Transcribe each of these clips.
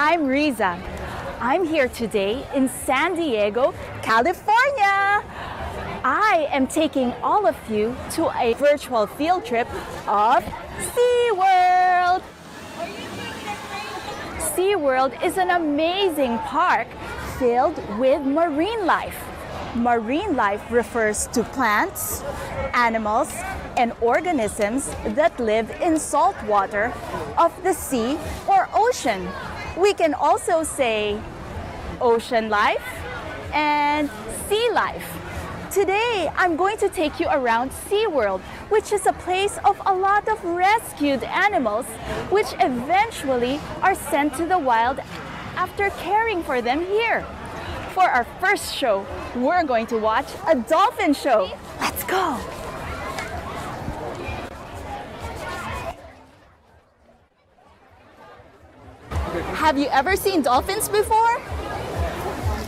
I'm Rizza. I'm here today in San Diego, California. I am taking all of you to a virtual field trip of SeaWorld. SeaWorld is an amazing park filled with marine life. Marine life refers to plants, animals, and organisms that live in salt water of the sea or ocean. We can also say ocean life and sea life. Today, I'm going to take you around SeaWorld, which is a place of a lot of rescued animals, which eventually are sent to the wild after caring for them here. For our first show, we're going to watch a dolphin show. Let's go! Have you ever seen dolphins before?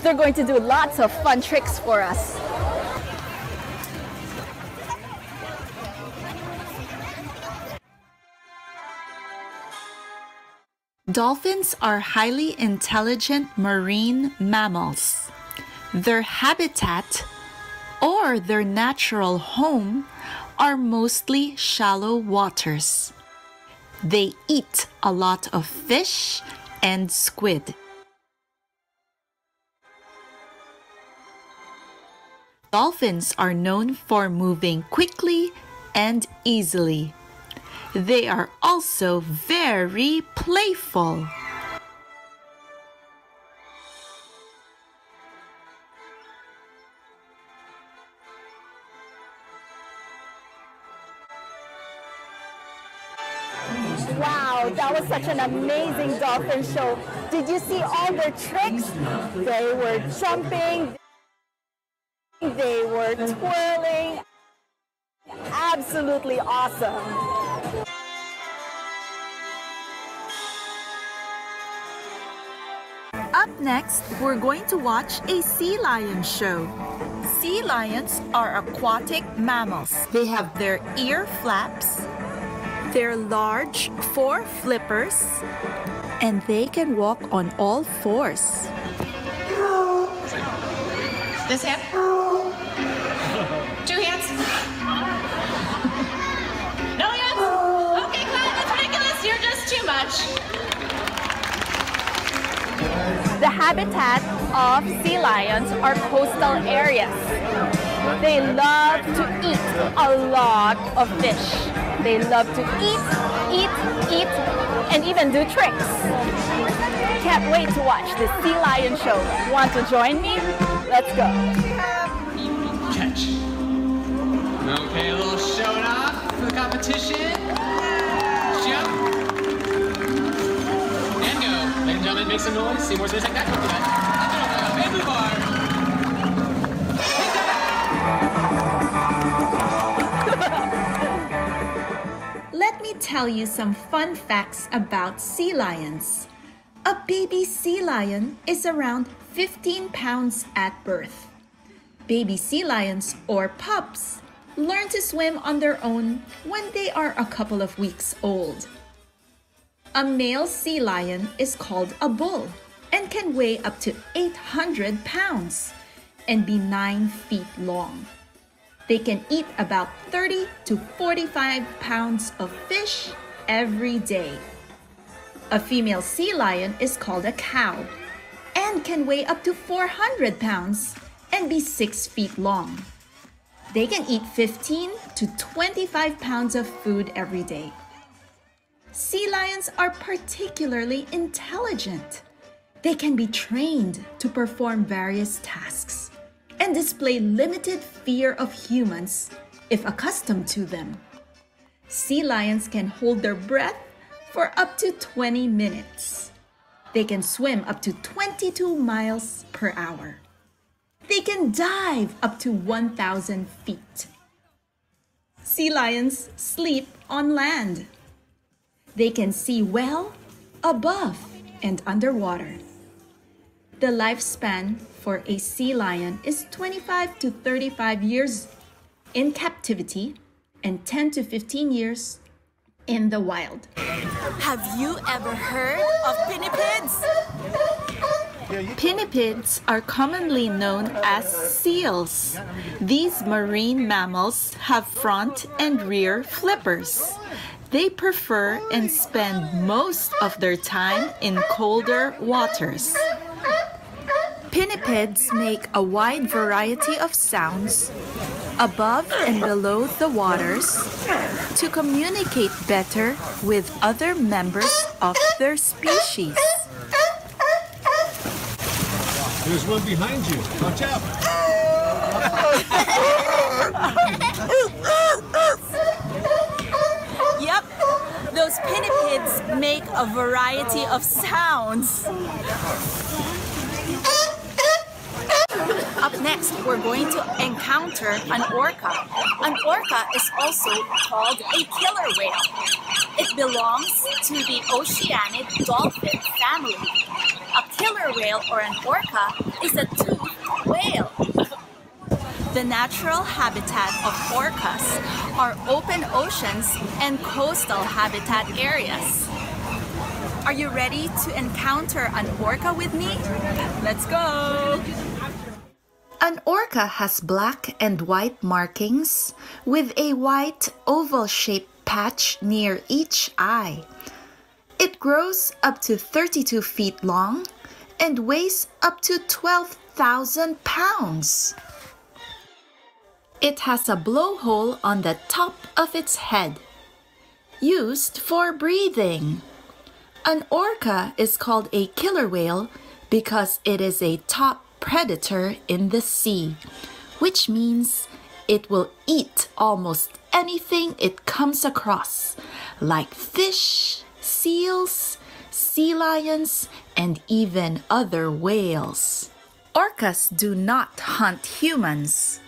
They're going to do lots of fun tricks for us. Dolphins are highly intelligent marine mammals. Their habitat, or their natural home, are mostly shallow waters. They eat a lot of fish and squid. Dolphins are known for moving quickly and easily. They are also very playful. Wow, that was such an amazing dolphin show. Did you see all their tricks? They were jumping, they were twirling. Absolutely awesome. Up next, we're going to watch a sea lion show. Sea lions are aquatic mammals. They have their ear flaps, their large four flippers, and they can walk on all fours. This hand. Two hands. No hands? Okay, Clyde, that's ridiculous. You're just too much. The habitat of sea lions are coastal areas. They love to eat a lot of fish. They love to eat, and even do tricks. Can't wait to watch this sea lion show. Want to join me? Let's go. Catch. Okay, a little showing off for the competition. Jump. And go. Ladies and gentlemen, make some noise. See more things like that. Up in a bamboo bar. Tell you some fun facts about sea lions. A baby sea lion is around 15 pounds at birth. Baby sea lions, or pups, learn to swim on their own when they are a couple of weeks old. A male sea lion is called a bull and can weigh up to 800 pounds and be 9 feet long. They can eat about 30 to 45 pounds of fish every day. A female sea lion is called a cow and can weigh up to 400 pounds and be 6 feet long. They can eat 15 to 25 pounds of food every day. Sea lions are particularly intelligent. They can be trained to perform various tasks and display limited fear of humans if accustomed to them. Sea lions can hold their breath for up to 20 minutes. They can swim up to 22 miles per hour. They can dive up to 1,000 feet. Sea lions sleep on land. They can see well, above, and underwater. The lifespan for a sea lion is 25 to 35 years in captivity and 10 to 15 years in the wild. Have you ever heard of pinnipeds? Pinnipeds are commonly known as seals. These marine mammals have front and rear flippers. They prefer and spend most of their time in colder waters. Pinnipeds make a wide variety of sounds above and below the waters to communicate better with other members of their species. There's one behind you. Watch out! Yep, those pinnipeds make a variety of sounds. Up next, we're going to encounter an orca. An orca is also called a killer whale. It belongs to the oceanid dolphin family. A killer whale or an orca is a toothed whale. The natural habitat of orcas are open oceans and coastal habitat areas. Are you ready to encounter an orca with me? Let's go! An orca has black and white markings with a white oval-shaped patch near each eye. It grows up to 32 feet long and weighs up to 12,000 pounds. It has a blowhole on the top of its head, used for breathing. An orca is called a killer whale because it is a top predator in the sea, which means it will eat almost anything it comes across, like fish, seals, sea lions, and even other whales. Orcas do not hunt humans.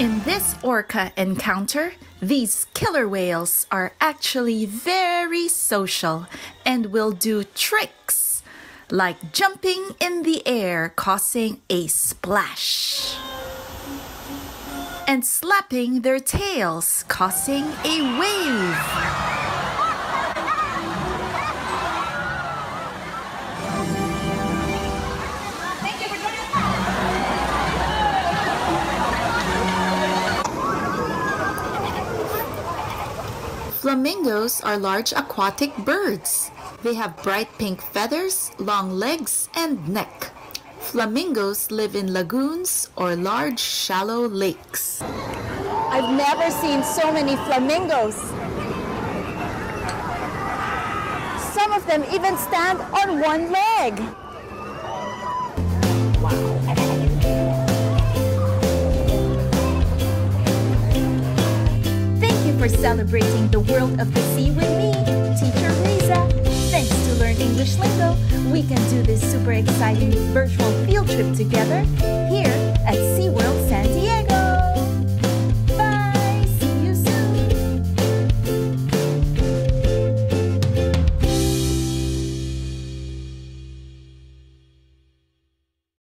In this orca encounter, these killer whales are actually very social and will do tricks like jumping in the air, causing a splash, and slapping their tails, causing a wave. Flamingos are large aquatic birds. They have bright pink feathers, long legs, and neck. Flamingos live in lagoons or large, shallow lakes. I've never seen so many flamingos. Some of them even stand on one leg. Celebrating the world of the sea with me, Teacher Rizza. Thanks to Learn English Lingo, we can do this super exciting virtual field trip together.